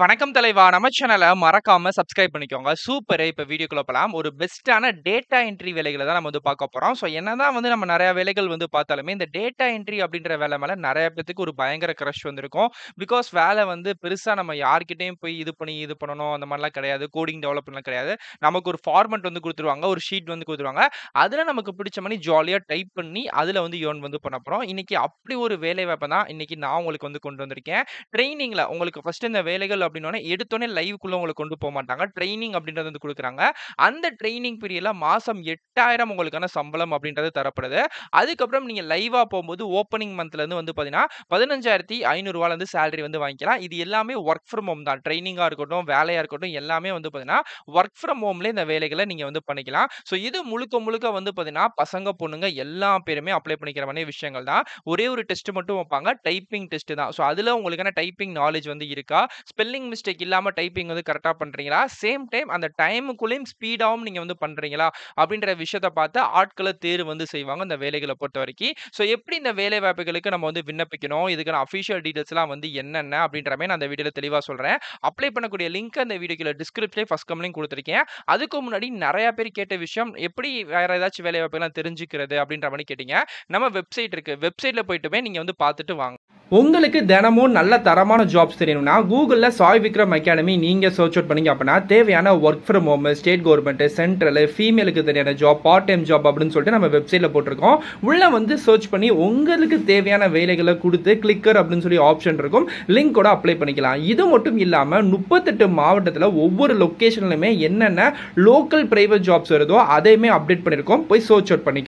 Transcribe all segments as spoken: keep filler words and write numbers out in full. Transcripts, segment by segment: வணக்கம் தலைவா, நம்ம சேனலை மறக்காம சப்ஸ்கிரைப் பண்ணிக்கோங்க. சூப்பர். இப்போ வீடியோக்குள்ள போகலாம். ஒரு பெஸ்ட்டான டேட்டா என்ட்ரி வேலைகளை தான் நம்ம வந்து பார்க்க போகிறோம். ஸோ என்னதான் வந்து நம்ம நிறைய வேலைகள் வந்து பார்த்தாலுமே இந்த டேட்டா என்ட்ரி அப்படின்ற வேலை மேலே நிறைய பேத்துக்கு ஒரு பயங்கர க்ரஷ் வந்திருக்கும். பிகாஸ் வேலை வந்து பெருசாக நம்ம யார்கிட்டையும் போய் இது பண்ணி இது பண்ணணும் அந்த மாதிரிலாம் கிடையாது. கோடிங் டெவலப்மெண்ட்லாம் கிடையாது. நமக்கு ஒரு ஃபார்மெட் வந்து கொடுத்துருவாங்க, ஒரு ஷீட் வந்து கொடுத்துருவாங்க. அதில் நமக்கு பிடிச்ச மாதிரி ஜாலியாக டைப் பண்ணி அதில் வந்து ஏர்ன் வந்து பண்ண போகிறோம். இன்னைக்கு அப்படி ஒரு வேலை வாய்ப்பை தான் இன்னைக்கு நான் உங்களுக்கு வந்து கொண்டு வந்திருக்கேன். ட்ரைனிங்கில் உங்களுக்கு ஃபர்ஸ்ட் இந்த வேலைகள் அப்படின்னே எடுத்தோடனே லைவுக்குள்ள உங்களுக்கு கொண்டு போக மாட்டாங்க. ட்ரைனிங் அப்படின்றது வந்து கொடுக்குறாங்க. அந்த ட்ரைனிங் பீரியட்ல மாசம் எட்டாயிரம் உங்களுக்கான சம்பளம் அப்படின்றது தரப்படுது. அதுக்கப்புறம் நீங்க லைவா போகும்போது ஓப்பனிங் மந்த்ல இருந்து வந்து பாத்தீங்கன்னா பதினஞ்சாயிரத்தி ஐநூறு ரூபாயில இருந்து சேலரி வந்து வாங்கிக்கலாம். இது எல்லாமே ஒர்க் ஃப்ரம் ஹோம் தான். ட்ரைனிங்கா இருக்கட்டும், வேலையா இருக்கட்டும், எல்லாமே வந்து பாத்தீங்கன்னா ஒர்க் ஃப்ரம் ஹோம்ல இந்த வேலைகளை நீங்க வந்து பண்ணிக்கலாம். ஸோ இது முழுக்க முழுக்க வந்து பாத்தீங்கன்னா பசங்க பொண்ணுங்க எல்லா பேருமே அப்ளை பண்ணிக்கிற மாதிரி விஷயங்கள் தான். ஒரே ஒரு டெஸ்ட் மட்டும் வைப்பாங்க, டைப்பிங் டெஸ்ட் தான். ஸோ அதுல உங்களுக்கான டைப்பிங் நாலேஜ் வந்து இருக்கா, ஸ்பெல்லிங் மிஸ்டேக் இல்லாம டைப்பிங் வந்து கரெக்டா பண்றீங்களா, சேம் டைம் அந்த டைமுக்குள்ளேயும் ஸ்பீடாகவும் நீங்க வந்து பண்றீங்களா அப்படின்ற விஷயத்தை பார்த்து ஆட்களை தேர்வு வந்து செய்வாங்க இந்த வேலைகளை பொறுத்த வரைக்கும். ஸோ எப்படி இந்த வேலை வாய்ப்புகளுக்கு நம்ம வந்து விண்ணப்பிக்கணும், இதுக்கான அஃபிஷியல் டீடைல்ஸ்லாம் வந்து என்னென்ன அப்படின்ற மாதிரி நான் அந்த வீடியோவில் தெளிவாக சொல்றேன். அப்ளை பண்ணக்கூடிய லிங்க் அந்த வீடியோக்குள்ள டிஸ்கிரிப்ஷன்ல ஃபர்ஸ்ட் கமெண்ட்லையும் கொடுத்துருக்கேன். அதுக்கு முன்னாடி நிறைய பேர் கேட்ட விஷயம், எப்படி வேற ஏதாச்சும் வேலை வாய்ப்புகள்லாம் தெரிஞ்சுக்கிறது அப்படின்ற மாதிரி கேட்டீங்க. நம்ம வெப்சைட் இருக்கு, வெப்சைட்ல போயிட்டுமே நீங்க வந்து பார்த்துட்டு வாங்க. உங்களுக்கு தினமும் நல்ல தரமான ஜாப்ஸ் தெரியணும்னா கூகுளில் சாய் விக்ரம் அகாடமி நீங்கள் சர்ச் அவுட் பண்ணிங்க அப்படின்னா தேவையான work from home, state government, central, ஃபீமேலுக்கு தெரியான ஜாப், பார்ட் டைம் ஜாப் அப்படின்னு சொல்லிட்டு நம்ம வெப்சைட்டில் போட்டிருக்கோம். உள்ளே வந்து சர்ச் பண்ணி உங்களுக்கு தேவையான வேலைகளை கொடுத்து கிளிக்கர் அப்படின்னு சொல்லி ஆப்ஷன் இருக்கும். லிங்கோட அப்ளை பண்ணிக்கலாம். இது மட்டும் இல்லாமல் முப்பத்தெட்டு மாவட்டத்தில் ஒவ்வொரு லொக்கேஷன்லையுமே என்னென்ன லோக்கல் பிரைவேட் ஜாப்ஸ் வருதோ அதையுமே அப்டேட் பண்ணியிருக்கோம். போய் சர்ச் அவுட் பண்ணிக்கலாம்.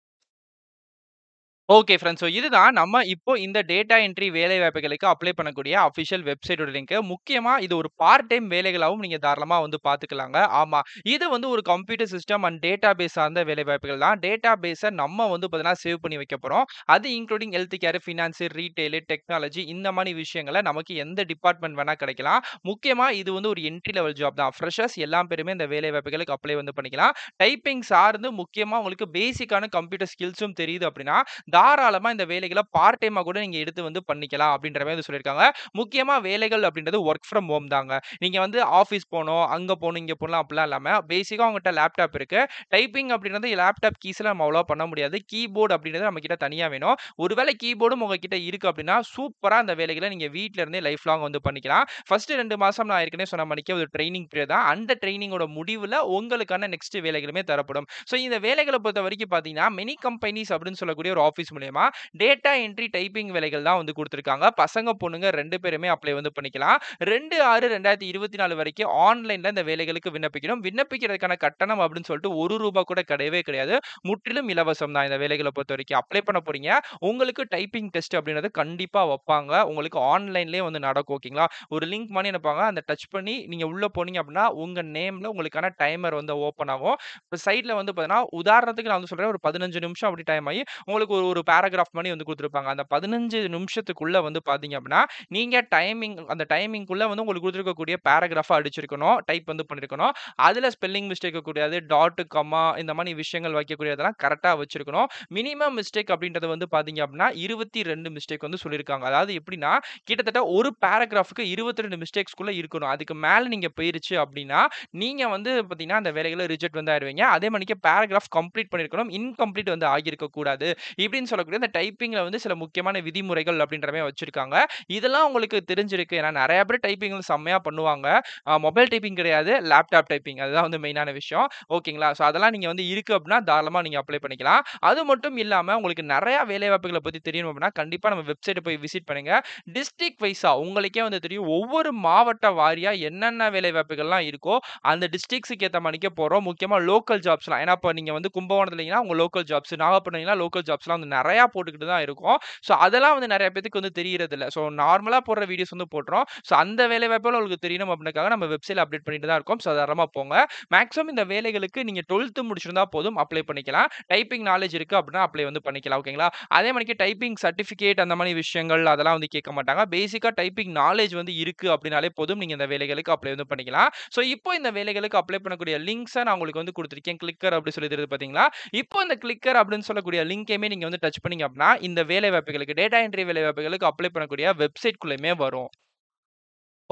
ஓகே ஃப்ரெண்ட்ஸ், ஸோ இதுதான் நம்ம இப்போ இந்த டேட்டா என்ட்ரி வேலை வாய்ப்புகளுக்கு அப்ளை பண்ணக்கூடிய அஃபிஷியல் வெப்சைட்டோட லிங்க். முக்கியமாக இது ஒரு பார்ட் டைம் வேலைகளாகவும் நீங்கள் தாராளமாக வந்து பார்த்துக்கலாங்க. ஆமாம், இது வந்து ஒரு computer system and database சார்ந்த வேலை வாய்ப்புகள் தான். டேட்டா பேஸை நம்ம வந்து பார்த்தீங்கன்னா சேவ் பண்ணி வைக்க போகிறோம். அது including health care, finance, retail, technology, இந்த மாதிரி விஷயங்களை நமக்கு எந்த டிபார்ட்மெண்ட் வேணால் கிடைக்கலாம். முக்கியமாக இது வந்து ஒரு என்ட்ரி லெவல் ஜாப் தான். ஃப்ரெஷர்ஸ் எல்லா பேருமே இந்த வேலை வாய்ப்புகளுக்கு அப்ளை வந்து பண்ணிக்கலாம். டைப்பிங் சார்ந்து முக்கியமாக உங்களுக்கு பேசிக்கான கம்ப்யூட்டர் ஸ்கில்ஸும் தெரியுது அப்படின்னா தாராளமா இந்த வேலைகளை பார்ட் டைமா கூட நீங்க எடுத்து வந்து பண்ணிக்கலாம் அப்படின்ற மாதிரி சொல்லியிருக்காங்க. முக்கியமா வேலைகள் அப்படின்றது ஒர்க் ஃப்ரம் ஹோம் தாங்க. நீங்க வந்து ஆஃபீஸ் போகணும், அங்க போகணும், இங்க போகலாம் அப்படிலாம் இல்லாம பேசிக்கா உங்ககிட்ட லேப்டாப் இருக்கு. டைப்பிங் அப்படின்றது லேப்டாப் கீஸ்ல நம்ம அவ்வளோ பண்ண முடியாது. கீபோர்டு அப்படின்றது நம்ம கிட்ட தனியா வேணும். ஒருவேளை கீபோர்டும் உங்ககிட்ட இருக்கு அப்படின்னா சூப்பரா அந்த வேலைகளை நீங்க வீட்டுல இருந்தே லைஃப் லாங் வந்து பண்ணிக்கலாம். ஃபர்ஸ்ட் ரெண்டு மாசம் நான் ஏற்கனவே சொன்ன மணிக்கு ஒரு ட்ரைனிங் பீரியட் தான். அந்த ட்ரைனிங்கோட முடிவுல உங்களுக்கான நெக்ஸ்ட் வேலைகளுமே தரப்படும். ஸோ இந்த வேலைகளை பொறுத்த வரைக்கும் பாத்தீங்கன்னா மெனி கம்பெனிஸ் அப்படின்னு சொல்லக்கூடிய ஒரு ஆஃபீஸ் மூலமா டேட்டா என்ட்ரி டைப்பிங் வேலைகள் தான் வந்து கொடுத்திருக்காங்க. பசங்க பொண்ணுங்க ரெண்டு பேருமே அப்ளை வந்து பண்ணிக்கலாம். ரெண்டு ஆறு ரெண்டாயிரத்தி இருபத்தி நாலு வரைக்கும் ஆன்லைன்ல இந்த வேலைகளுக்கு விண்ணப்பிக்கணும். விண்ணப்பிக்கிறதுக்கான கட்டணம் அப்படின்னு சொல்லிட்டு ஒரு ரூபாய் கூட கிடையவே கிடையாது. முற்றிலும் இலவசம் தான். இந்த வேலைகளை பொறுத்த வரைக்கும் அப்ளை பண்ண போறீங்க, உங்களுக்கு டைப்பிங் டெஸ்ட் அப்படின்றது கண்டிப்பா வைப்பாங்க. உங்களுக்கு ஆன்லைன்லேயே வந்து நடக்கும். ஓகேங்களா, ஒரு லிங்க் மாதிரி நினைப்பாங்க, அந்த டச் பண்ணி நீங்க உள்ள போனீங்க அப்படின்னா உங்க நேம்ல உங்களுக்கான டைமர் வந்து ஓப்பன் ஆகும். சைட்ல வந்து பாத்தீங்கன்னா உதாரணத்துக்கு நான் வந்து சொல்றேன், ஒரு பதினஞ்சு நிமிஷம் அப்படி டைம் ஆகி உங்களுக்கு ஒரு பேராகிராஃப் மாதிரி வந்து கொடுத்துருப்பாங்க. அந்த பதினஞ்சு நிமிஷத்துக்குள்ள வந்து பாத்தீங்க அப்படின்னா நீங்க டைமிங் அந்த டைமிங்குள்ள வந்து உங்களுக்கு கொடுத்துருக்கக்கூடிய பேராகிராஃபா அடிச்சிருக்கணும், டைப் வந்து பண்ணிருக்கணும். அதுல ஸ்பெல்லிங் மிஸ்டேக் கூடாது, டாட் கமா இந்த மாதிரி விஷயங்கள் வைக்கக்கூடியதெல்லாம் கரெக்டா வச்சிருக்கணும். மினிமம் மிஸ்டேக் அப்படின்றது வந்து பாத்தீங்க அப்படின்னா இருபத்தி ரெண்டு மிஸ்டேக் வந்து சொல்லியிருக்காங்க. அதாவது எப்படின்னா கிட்டத்தட்ட ஒரு பேராகிராஃபுக்கு இருபத்தி ரெண்டு மிஸ்டேக்ஸ்குள்ள இருக்கணும். அதுக்கு மேல நீங்க போயிருச்சு அப்படின்னா நீங்க வந்து பாத்தீங்கன்னா அந்த வேலைகளை ரிஜெக்ட் வந்து ஆயிடுவீங்க. அதே மாதிரி பேராகிராஃப் கம்ப்ளீட் பண்ணிருக்கணும், இன்கம்ப்ளீட் வந்து ஆகியிருக்க கூடாது இப்படின்னு சொல்லக்கூடிய அந்த டைப்பிங்கில் வந்து சில முக்கியமான விதிமுறைகள் அப்படின்றமே வச்சிருக்காங்க. இதெல்லாம் உங்களுக்கு தெரிஞ்சிருக்கு. ஏன்னா நிறைய பேர் டைப்பிங் வந்து செம்மையாக பண்ணுவாங்க. மொபைல் டைப்பிங் கிடையாது, லேப்டாப் டைப்பிங், அதுதான் வந்து மெயினான விஷயம். ஓகேங்களா, ஸோ அதெல்லாம் நீங்கள் வந்து இருக்குது அப்படின்னா தாராளமாக நீங்கள் அப்ளை பண்ணிக்கலாம். அது மட்டும் இல்லாமல் உங்களுக்கு நிறையா வேலைவாய்ப்புகளை பற்றி தெரியணும் அப்படின்னா கண்டிப்பாக நம்ம வெப்சைட்டை போய் விசிட் பண்ணுங்கள். டிஸ்ட்ரிக்ட் வைஸாக உங்களுக்கே வந்து தெரியும் ஒவ்வொரு மாவட்ட வாரியாக என்னென்ன வேலைவாய்ப்புகள்லாம் இருக்கோ அந்த டிஸ்ட்ரிக்ஸுக்கு ஏற்ற மணிக்க போகிறோம். முக்கியமாக லோக்கல் ஜாப்ஸ்லாம், ஏன்னா இப்போ நீங்கள் வந்து கும்பகோணத்தில் இல்லைங்கன்னா உங்கள் லோக்கல் ஜாப்ஸ், நாகப்பட்டினம்னா லோக்கல் ஜாப்ஸ் நிறைய போட்டுக்கிட்டு தான் இருக்கும். சோ அதெல்லாம் வந்து நிறைய பேருக்கு வந்து தெரியறது இல்ல. சோ நார்மலா போற வீடியோஸ் வந்து போடுறோம். சோ அந்த வேலை வாய்ப்புல உங்களுக்கு தெரியணும் அப்படின்னாக்காக நம்ம வெப்சைட்ல அப்டேட் பண்ணிட்டு தான் இருக்கோம். சாதாரணமா போங்க. மேக்ஸிமம் இந்த வேலைகளுக்கு நீங்க டுவெல்த் முடிச்சிருந்தா போதும் அப்ளை பண்ணிக்கலாம். டைப்பிங் நாலேஜ் இருக்கு அப்படின்னா அப்ளை வந்து பண்ணிக்கலாம். ஓகேங்களா, அதே மாதிரி டைப்பிங் சர்டிபிகேட் அந்த மாதிரி விஷயங்கள் அதெல்லாம் வந்து கேட்க மாட்டாங்க. பேசிக்கா டைப்பிங் நாலேஜ் வந்து இருக்கு அப்படின்னாலே போதும், நீங்க இந்த வேலைகளுக்கு அப்ளை வந்து பண்ணிக்கலாம். சோ இப்போ இந்த வேலைகளுக்கு அப்ளை பண்ணக்கூடிய லிங்க்ஸ் நான் உங்களுக்கு வந்து கொடுத்துருக்கேன். கிளிக்கர் அப்படி சொல்லி தருது பாத்தீங்களா. இப்போ இந்த கிளிக்கர் அப்படின்னு சொல்லக்கூடிய லிங்கையுமே நீங்க வந்து டச் பண்ணீங்க அப்படின்னா இந்த வேலை வாய்ப்புகளுக்கு, டேட்டா என்ட்ரி வேலை வாய்ப்புகளுக்கு அப்ளை பண்ணக்கூடிய வெப்சைட் குள்ளேயுமே வரும்.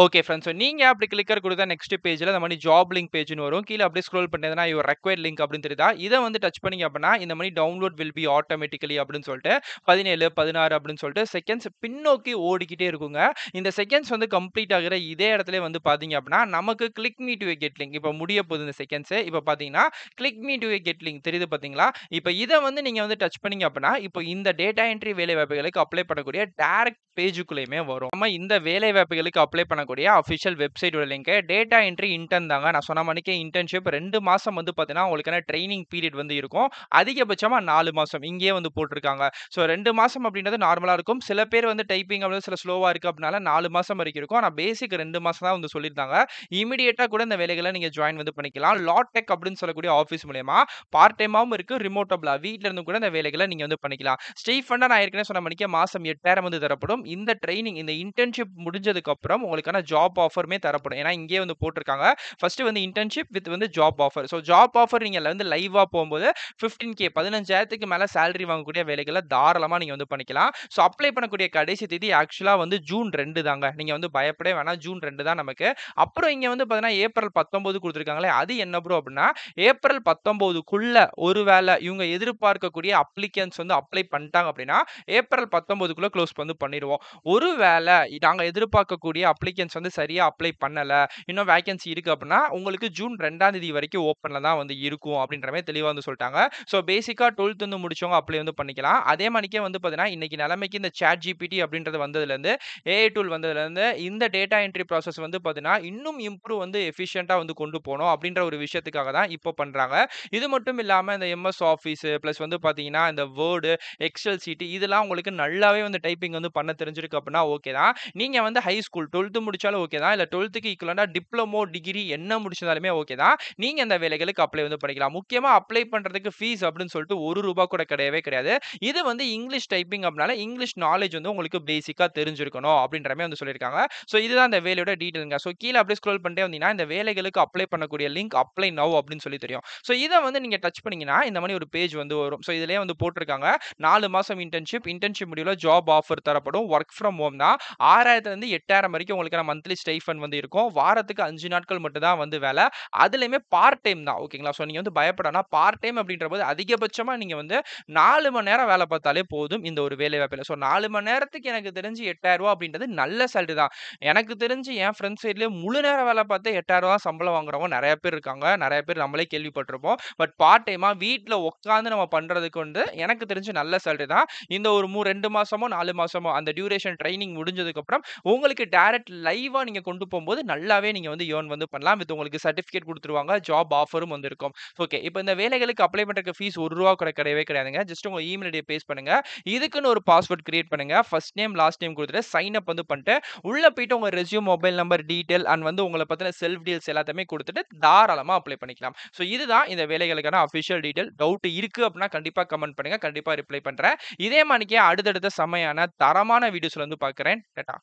Okay friends, so நீங்க அப்படி கிளிக்கர் கொடுத்தா நெக்ஸ்ட் பேஜ்ல நம்ம ஜாப் லிங்க் பேஜ்னு வரும். கீழ அப்படியே ஸ்க்ரோல் பண்ணீங்கன்னா your required link அப்படினு தெரியுதா? இத வந்து டச் பண்ணீங்க அப்படினா இந்த மாதிரி டவுன்லோட் will be automatically அப்படினு சொல்லிட்டு பதினேழு பதினாறு அப்படினு சொல்லிட்டு செகண்ட்ஸ் பின்னோக்கி ஓடிக்கிட்டே இருக்குங்க. இந்த செகண்ட்ஸ் வந்து கம்ப்ளீட் ஆகுற இதே இடத்துல வந்து பாத்தீங்க அப்படினா நமக்கு click me to a get link இப்போ முடிய போகுது இந்த செகண்ட்ஸ். இப்போ பாத்தீங்கன்னா click me to a get link தெரியுது பாத்தீங்களா? இப்போ இத வந்து நீங்க வந்து டச் பண்ணீங்க அப்படினா இப்போ இந்த டேட்டா என்ட்ரி வேலை வாய்ப்புகளுக்கு அப்ளை பண்ணக்கூடிய டைரக்ட் பேஜுக்குள்ளேமே வரும். நம்ம இந்த வேலை வாய்ப்புகளுக்கு அப்ளை பண்ண Official website link, data entry intern தாங்க. நான் சொன்ன மணிக்கே internship ரெண்டு மாசம் வந்து பார்த்தீங்கன்னா உங்களுக்கான ட்ரைனிங் பீரியட் வந்து இருக்கும். அதிகபட்சமாக நாலு மாசம் இங்கேயே வந்து போட்டிருக்காங்க. ஸோ ரெண்டு மாசம் அப்படின்றது நார்மலாக இருக்கும். சில பேர் வந்து டைப்பிங் அப்படின்றது சில ஸ்லோவாக இருக்குது அப்படின்னால நாலு மாசம் வரைக்கும் இருக்கும். ஆனால் பேசிக் ரெண்டு மாசம் தான் வந்து சொல்லியிருந்தாங்க. இமீடியட்டாக கூட இந்த வேலைகளை நீங்கள் ஜாயின் வந்து பண்ணிக்கலாம். லாட்டெக் அப்படின்னு சொல்லக்கூடிய ஆஃபீஸ் மூலமா பார்ட் டைமாகவும் இருக்குது, ரிமோட்டபிளா வீட்டில் இருந்து கூட இந்த வேலைகளை நீங்கள் வந்து பண்ணிக்கலாம். ஸ்டீஃபண்டா நான் ஏற்கனவே சொன்ன மணிக்கே மாசம் எட்டாயிரம் வந்து தரப்படும். இந்த ட்ரைனிங் இந்த இன்டர்ன்ஷிப் முடிஞ்சதுக்கப்புறம் உங்களுக்கான job offer மே தரப்படும். ஏனா இங்கே வந்து போட்டுருக்காங்க ஃபர்ஸ்ட் வந்து internship with வந்து job offer. So job offer நீங்க வந்து லைவா போயும்போது பதினைந்து கே பதினைந்தாயிரத்துக்கு மேல salary வாங்கக்கூடிய வேலைகளை தாராளமா நீங்க வந்து பண்ணிக்கலாம். சோ அப்ளை பண்ணக்கூடிய கடைசி தேதி ஆக்சுவலா வந்து ஜூன் ரெண்டு தாங்க. நீங்க வந்து பயப்படவே வேணாம், ஜூன் ரெண்டு தான் நமக்கு. அப்புறம் இங்க வந்து பாத்தீங்கன்னா ஏப்ரல் பத்தொன்பது கொடுத்திருக்காங்களே அது என்ன ப்ரோ அப்படினா ஏப்ரல் பத்தொன்பது குள்ள ஒருவேளை இவங்க எதிர்பார்க்கக்கூடிய அப்ளிகன்ஸ் வந்து அப்ளை பண்ணிட்டாங்க அப்படினா ஏப்ரல் பத்தொன்பது குள்ள க்ளோஸ் பண்ணி பண்ணிடுவோம். ஒருவேளை நாங்க எதிர்பார்க்கக்கூடிய அப்ளிகன்ஸ் வந்து சரியா அப்ளை பண்ணல, இன்னும் வேகன்சி இருக்கு அப்படின்னா உங்களுக்கு ஜூன் ரெண்டாம் தேதி வரைக்கும் ஓப்பன்ல தான் வந்து இருக்கும் அப்படின்ற மாதிரி தெளிவா வந்து சொல்லிட்டாங்க. சோ பேசிக்கா பன்னிரண்டாம் வந்து முடிச்சவங்க அப்ளை வந்து பண்ணிக்கலாம். அதே மாதிரிக்கே வந்து பாத்தீங்கன்னா இன்னைக்கு நிலைமைக்கு இந்த சாட் ஜிபிடி அப்படின்றது வந்ததுல இருந்து ஏஐ டூல் வந்ததுல இருந்து இந்த டேட்டா என்ட்ரி ப்ராசஸ் வந்து பாத்தீங்கன்னா இன்னும் இம்ப்ரூவ் வந்து எஃபிஷியன்ட்டா வந்து கொண்டு போகணும் அப்படின்ற ஒரு விஷயத்துக்காக தான் இப்போ பண்றாங்க. இது மட்டும் இல்லாம இந்த எம்எஸ் ஆஃபீஸ் பிளஸ் வந்து பாத்தீங்கன்னா இந்த வேர்டு எக்ஸல் சீட் இதெல்லாம் உங்களுக்கு நல்லாவே வந்து டைப்பிங் வந்து பண்ண தெரிஞ்சிருக்கு அப்படின்னா ஓகே தான். நீங்க வந்து ஹை ஸ்கூல் பன்னிரண்டாம் முடிச்சு ஓகே தான், இல்ல பன்னிரண்டாம் க்கு ஈக்குவலா டிப்ளமோ டிகிரி என்ன முடிச்சதாலுமே ஓகே தான். நீங்க இந்த வேலைகளுக்கு அப்ளை வந்து பண்ணிக்கலாம். முக்கியமா அப்ளை பண்றதுக்கு ஃபீஸ் அப்படின்னு சொல்லிட்டு ஒரு ரூபாய் கூட கிடையவே கிடையாது. இது வந்து இங்கிலீஷ் டைப்பிங் அப்படினால இங்கிலீஷ் நாலேஜ் வந்து உங்களுக்கு பேசிக்கா தெரிஞ்சிருக்கணும் அப்படின்ற மாதிரி வந்து சொல்லிருக்காங்க. சோ இதுதான் இந்த வேலையோட டீடைல்ங்க. சோ கீழ அப்படியே ஸ்க்ரோல் பண்ணிட்டே வந்தீங்கன்னா இந்த வேலைகளுக்கு அப்ளை பண்ணக்கூடிய லிங்க் அப்ளை நவ் அப்படின்னு சொல்லி தெரியும். சோ இத வந்து நீங்க டச் பண்ணீங்கன்னா இந்த மாதிரி ஒரு பேஜ் வந்து வரும். சோ இதுலயே வந்து போட்டுருக்காங்க நாலு மாசம் இன்டர்ன்ஷிப், இன்டர்ன்ஷிப் முடிவுல ஜாப் ஆஃபர் தரப்படும், வொர்க் ஃப்ரம் ஹோம் தான், ஆறாயிரத்துல இருந்து எட்டாயிரம் வரைக்கும் உங்களுக்கு மந்த்லி ஸ்டைஃபண்ட் வந்து இருக்கும். வாரத்துக்கு அஞ்சு நாட்கள் மட்டும் தான் வந்து வேலை, அதுலயுமே பார்ட் டைம் தான் ஓகேங்களா. சோ நீங்க வந்து பயப்படாம பார்ட் டைம் அப்படின்ற போது அதிகபட்சமா நீங்க வந்து நாலு மணி நேரம் வேலை பார்த்தாலே போதும் இந்த ஒரு வேலை வாய்ப்பில். ஸோ நாலு மணி நேரத்துக்கு எனக்கு தெரிஞ்சு எட்டாயிரம் ரூபா அப்படின்றது நல்ல சேலரி தான். எனக்கு தெரிஞ்சு என் ஃப்ரெண்ட்ஸ் சைட்லேயே முழு நேரம் வேலை பார்த்து எட்டாயிரம் ரூபா சம்பளம் வாங்குறவங்க நிறைய பேர் இருக்காங்க, நிறைய பேர் நம்மளே கேள்விப்பட்டிருப்போம். பட் பார்ட் டைமா வீட்டில் உட்காந்து நம்ம பண்றதுக்கு வந்து எனக்கு தெரிஞ்சு நல்ல சேலரி தான். இந்த ஒரு மூ ரெண்டு மாசமோ நாலு மாசமோ அந்த டியூரேஷன் ட்ரைனிங் முடிஞ்சதுக்கு அப்புறம் உங்களுக்கு டைரக்ட் லைவா நீங்க கொண்டு போகும்போது நல்லாவே நீங்க வந்து earn வந்து பண்ணலாம். வித் உங்களுக்கு சர்டிபிகேட் கொடுத்துருவாங்க, ஜாப் ஆஃபரும் வந்து இருக்கும். ஓகே, இப்போ இந்த வேலைகளுக்கு அப்ளை பண்றதுக்கு ஃபீஸ் ஒரு ரூபா கூட கிடையவே கிடையாதுங்க. ஜஸ்ட் உங்க இமெயில் ஐடியை பேஸ்ட் பண்ணுங்க, இதுக்குன்னு ஒரு பாஸ்வேர்ட் கிரியேட் பண்ணுங்க, ஃபர்ஸ்ட் நேம் லாஸ்ட் நேம் கொடுத்துட்டு சைன் அப் வந்து பண்ணிட்டு உள்ள போயிட்டு உங்க resume mobile number detail and வந்து உங்களை பத்தின செல்ஃப் டீடைல்ஸ் எல்லாத்தையுமே கொடுத்துட்டு தாராளமா அப்ளை பண்ணிக்கலாம். ஸோ இதுதான் இந்த வேலைகளுக்கான அஃபிஷியல் டீடைல். டவுட் இருக்கு அப்படின்னா கண்டிப்பா கமெண்ட் பண்ணுங்க, கண்டிப்பா ரிப்ளை பண்றேன். இதே மாதிரிக்கே அடுத்தடுத்த சமையான தரமான வீடியோஸ்ல வந்து பாக்குறேன். டாடா.